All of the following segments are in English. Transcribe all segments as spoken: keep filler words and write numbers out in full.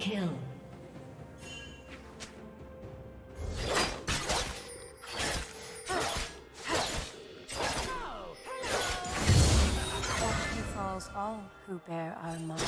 kill. Death befalls all who bear our mark.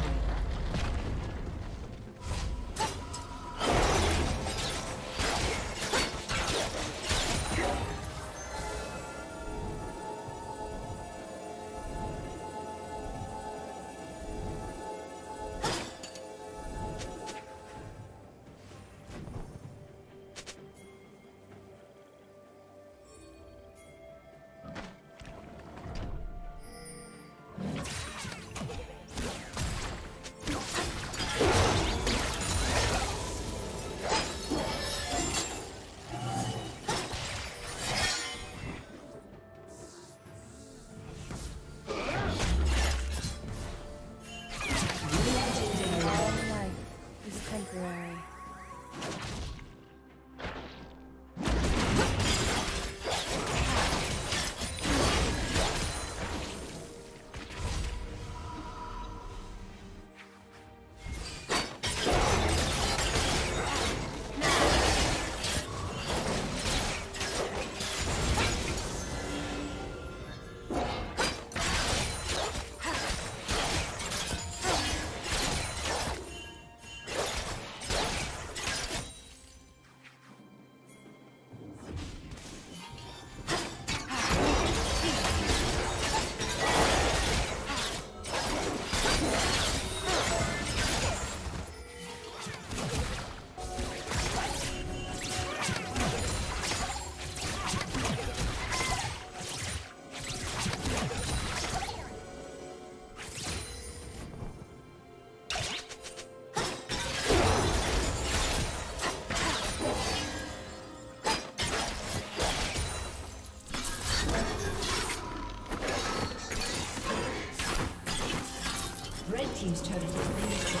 storm. He's trying to do this job.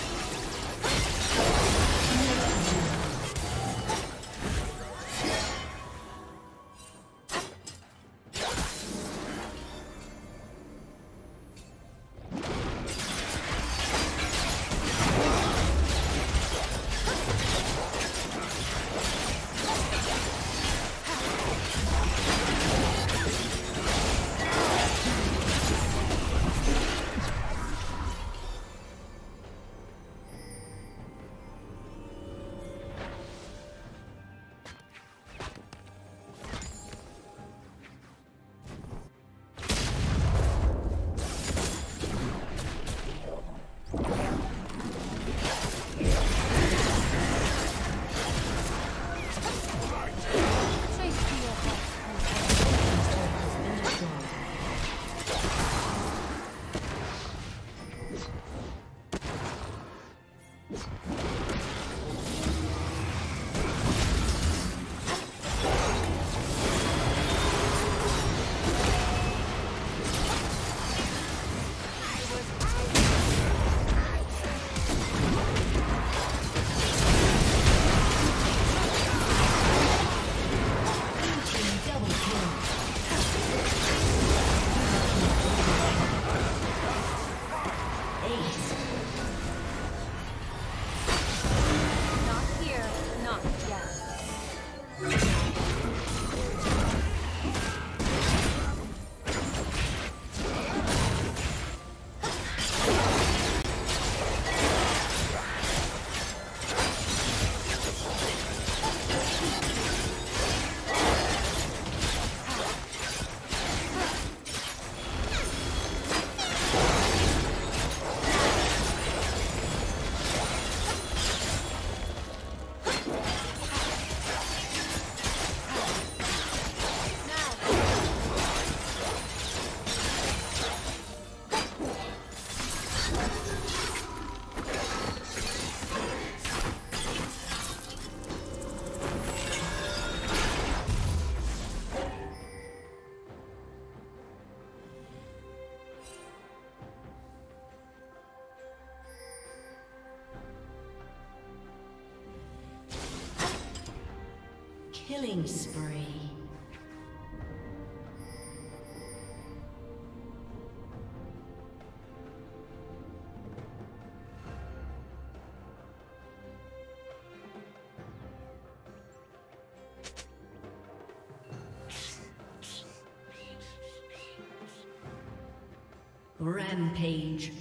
Killing spree. Rampage.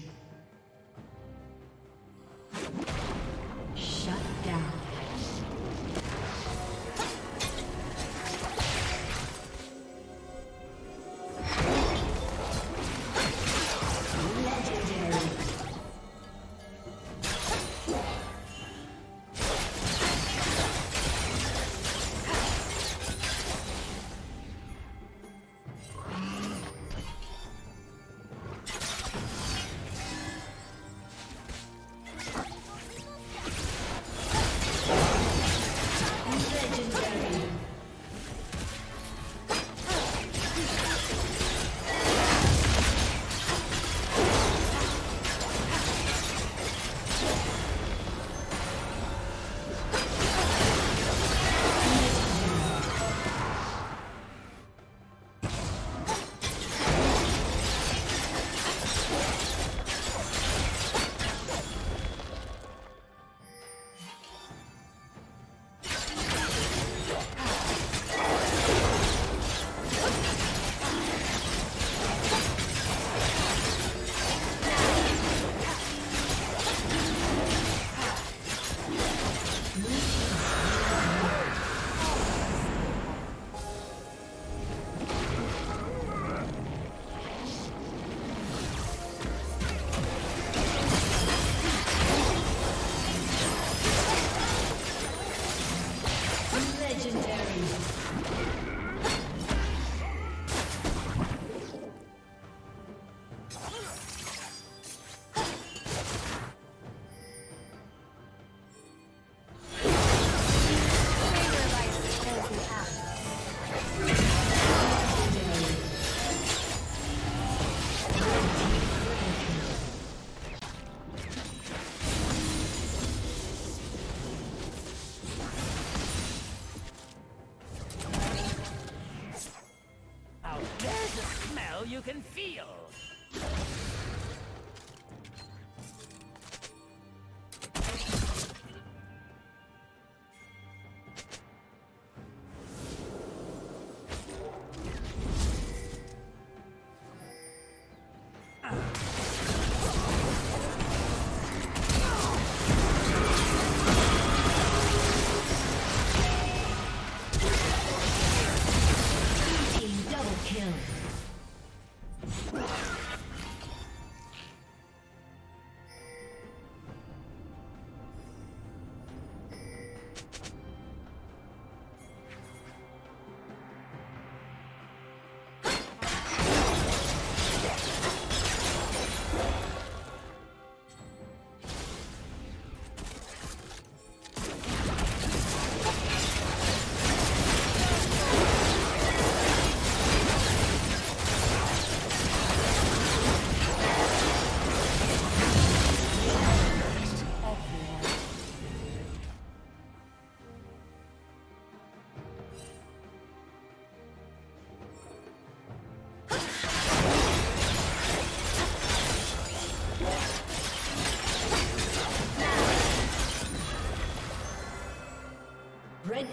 Kill. Red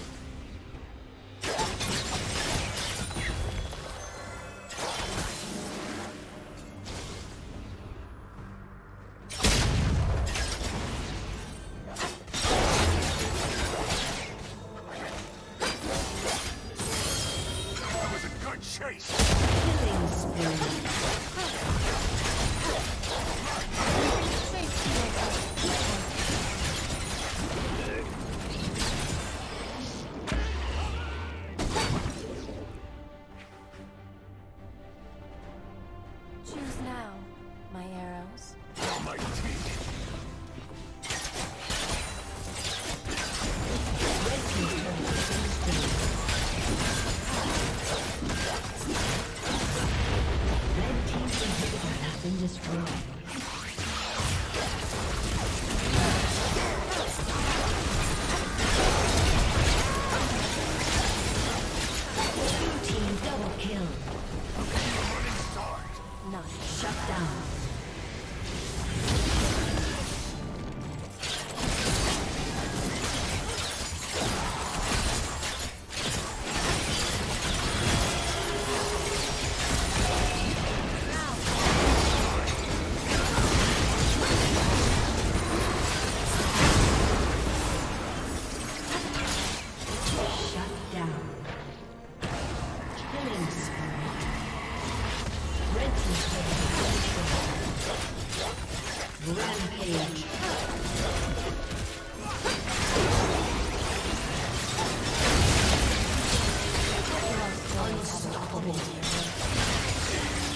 Unstoppable.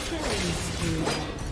Killing spree.